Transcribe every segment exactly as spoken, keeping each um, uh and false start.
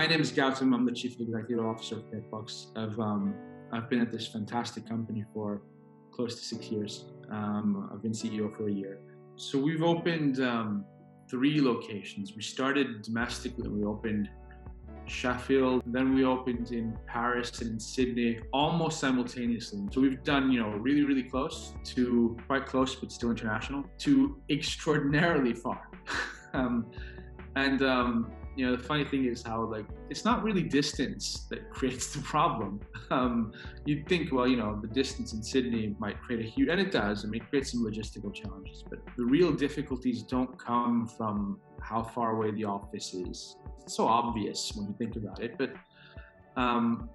My name is Gautam. I'm the Chief Executive Officer of Perkbox. I've, um, I've been at this fantastic company for close to six years. Um, I've been C E O for a year. So we've opened um, three locations. We started domestically. We opened Sheffield, then we opened in Paris and in Sydney, almost simultaneously. So we've done, you know, really, really close to, quite close, but still international, to extraordinarily far. um, and, um, you know, the funny thing is how, like, it's not really distance that creates the problem. Um, you'd think, well, you know, the distance in Sydney might create a huge, and it does, I mean, it creates some logistical challenges, but the real difficulties don't come from how far away the office is. It's so obvious when you think about it, but um,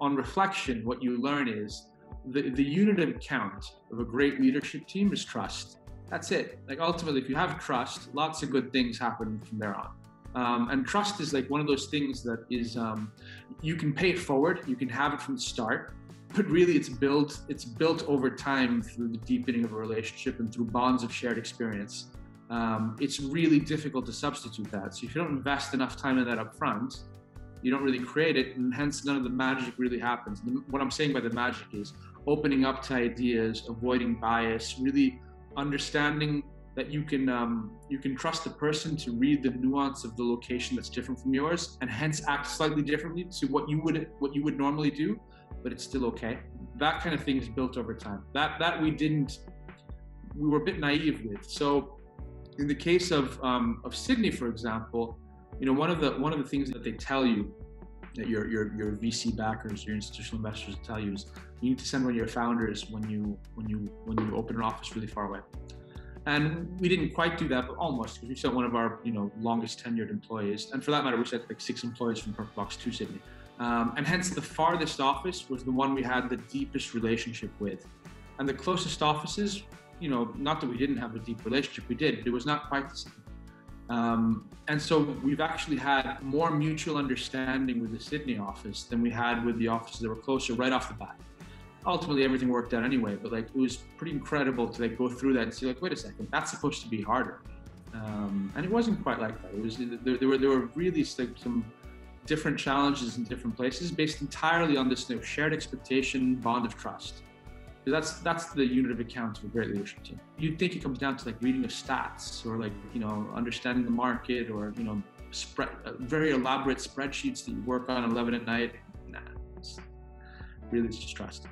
on reflection, what you learn is the, the unit of count of a great leadership team is trust. That's it. Like, ultimately, if you have trust, lots of good things happen from there on. Um, and trust is like one of those things that is, um, you can pay it forward, you can have it from the start, but really it's built, it's built over time through the deepening of a relationship and through bonds of shared experience. Um, it's really difficult to substitute that. So if you don't invest enough time in that up front, you don't really create it, and hence none of the magic really happens. What I'm saying by the magic is opening up to ideas, avoiding bias, really understanding that you can um, you can trust the person to read the nuance of the location that's different from yours, and hence act slightly differently to what you would what you would normally do, but it's still okay. That kind of thing is built over time. That that we didn't, we were a bit naive with. So, in the case of um, of Sydney, for example, you know one of the one of the things that they tell you, that your your your V C backers, your institutional investors tell you, is you need to send one of your founders when you when you when you open an office really far away. And we didn't quite do that, but almost, because we sent one of our, you know, longest tenured employees. And for that matter, we sent like six employees from Perkbox to Sydney. Um, and hence the farthest office was the one we had the deepest relationship with. And the closest offices, you know, not that we didn't have a deep relationship, we did, but it was not quite the same. Um, and so we've actually had more mutual understanding with the Sydney office than we had with the offices that were closer right off the bat. Ultimately, everything worked out anyway, but like it was pretty incredible to like go through that and see like, wait a second, that's supposed to be harder, um, and it wasn't quite like that. It was there, there were there were really like some different challenges in different places, based entirely on this, you know, shared expectation, bond of trust. That's that's the unit of account of a great leadership team. You'd think it comes down to like reading the stats, or like, you know, understanding the market, or, you know, spread uh, very elaborate spreadsheets that you work on at eleven at night. Nah, it's really just trust.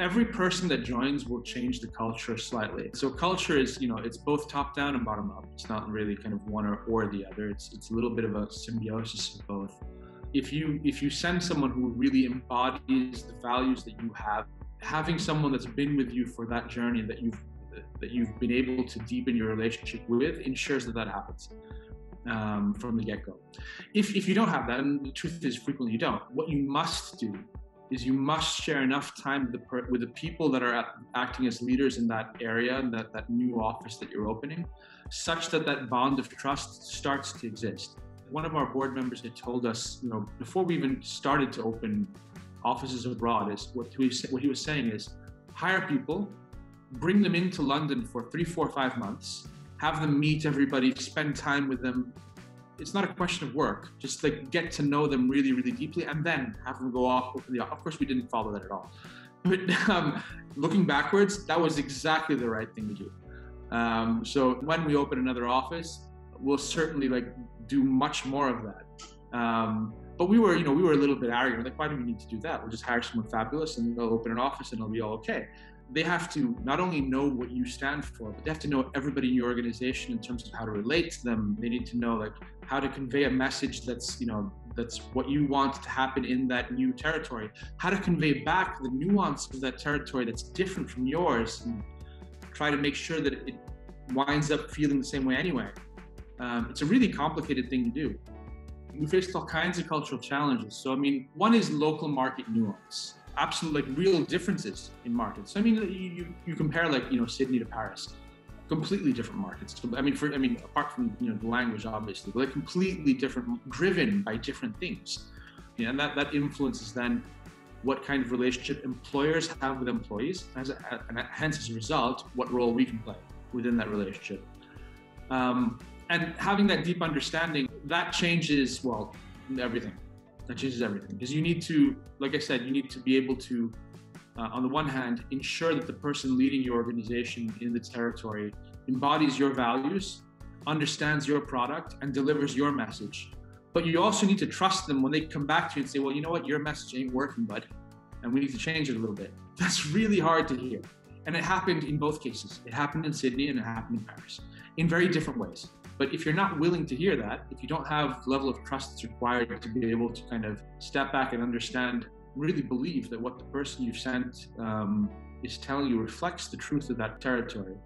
Every person that joins will change the culture slightly. So culture is, you know, it's both top down and bottom up. It's not really kind of one or, or the other. It's, it's a little bit of a symbiosis of both. If you, if you send someone who really embodies the values that you have, having someone that's been with you for that journey that you've, that you've been able to deepen your relationship with, ensures that that happens. Um, from the get-go. If, if you don't have that, and the truth is frequently you don't, what you must do is you must share enough time with the, per with the people that are at, acting as leaders in that area, that, that new office that you're opening, such that that bond of trust starts to exist. One of our board members had told us, you know, before we even started to open offices abroad, is what he was, what he was saying is, hire people, bring them into London for three, four, five months, have them meet everybody, spend time with them. It's not a question of work, just like get to know them really, really deeply, and then have them go off. Open the office. Of course, we didn't follow that at all. But um, looking backwards, that was exactly the right thing to do. Um, so when we open another office, we'll certainly like do much more of that. Um, but we were, you know, we were a little bit arrogant. Like, why do we need to do that? We'll just hire someone fabulous and they'll open an office and it'll be all okay. They have to not only know what you stand for, but they have to know everybody in your organization in terms of how to relate to them. They need to know like how to convey a message that's, you know, that's what you want to happen in that new territory, how to convey back the nuance of that territory that's different from yours, and try to make sure that it winds up feeling the same way anyway. Um, it's a really complicated thing to do. We faced all kinds of cultural challenges. So, I mean, one is local market nuance. Absolute, like real differences in markets. So, I mean, you, you compare like, you know, Sydney to Paris, completely different markets. I mean, for, I mean, apart from, you know, the language, obviously, but like completely different, driven by different things. You know, and that, that influences then what kind of relationship employers have with employees, as a, and hence as a result, what role we can play within that relationship. Um, and having that deep understanding, that changes, well, everything. That changes everything. Because you need to, like I said, you need to be able to, uh, on the one hand, ensure that the person leading your organization in the territory embodies your values, understands your product, and delivers your message. But you also need to trust them when they come back to you and say, well, you know what, your message ain't working, bud, and we need to change it a little bit. That's really hard to hear. And it happened in both cases. It happened in Sydney and it happened in Paris, in very different ways. But if you're not willing to hear that, if you don't have the level of trust that's required to be able to kind of step back and understand, really believe that what the person you've sent um, is telling you reflects the truth of that territory,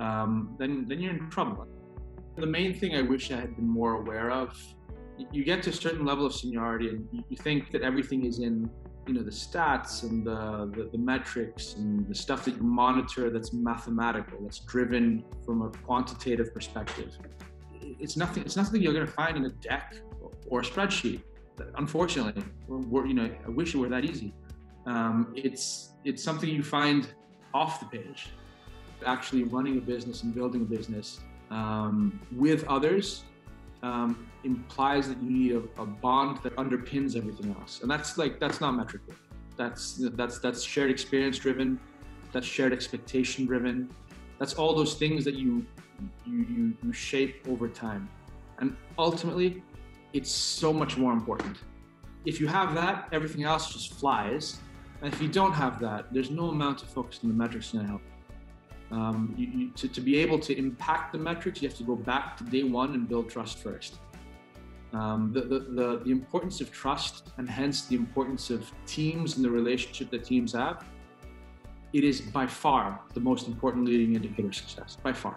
um, then, then you're in trouble. The main thing I wish I had been more aware of, you get to a certain level of seniority and you think that everything is in, you know, the stats and the, the, the metrics and the stuff that you monitor that's mathematical, that's driven from a quantitative perspective. It's nothing, it's nothing you're going to find in a deck or a spreadsheet. Unfortunately, we're, you know, I wish it were that easy. Um, it's, it's something you find off the page. Actually running a business and building a business um, with others um, implies that you need a, a bond that underpins everything else. And that's like, that's not metrical. That's, that's, that's shared experience driven. That's shared expectation driven. That's all those things that you, you, you, you shape over time. And ultimately, it's so much more important. If you have that, everything else just flies. And if you don't have that, there's no amount of focus on the metrics going to help. Um, you, you, to, to be able to impact the metrics, you have to go back to day one and build trust first. Um, the, the, the, the importance of trust, and hence the importance of teams and the relationship that teams have, it is by far the most important leading indicator of success, by far.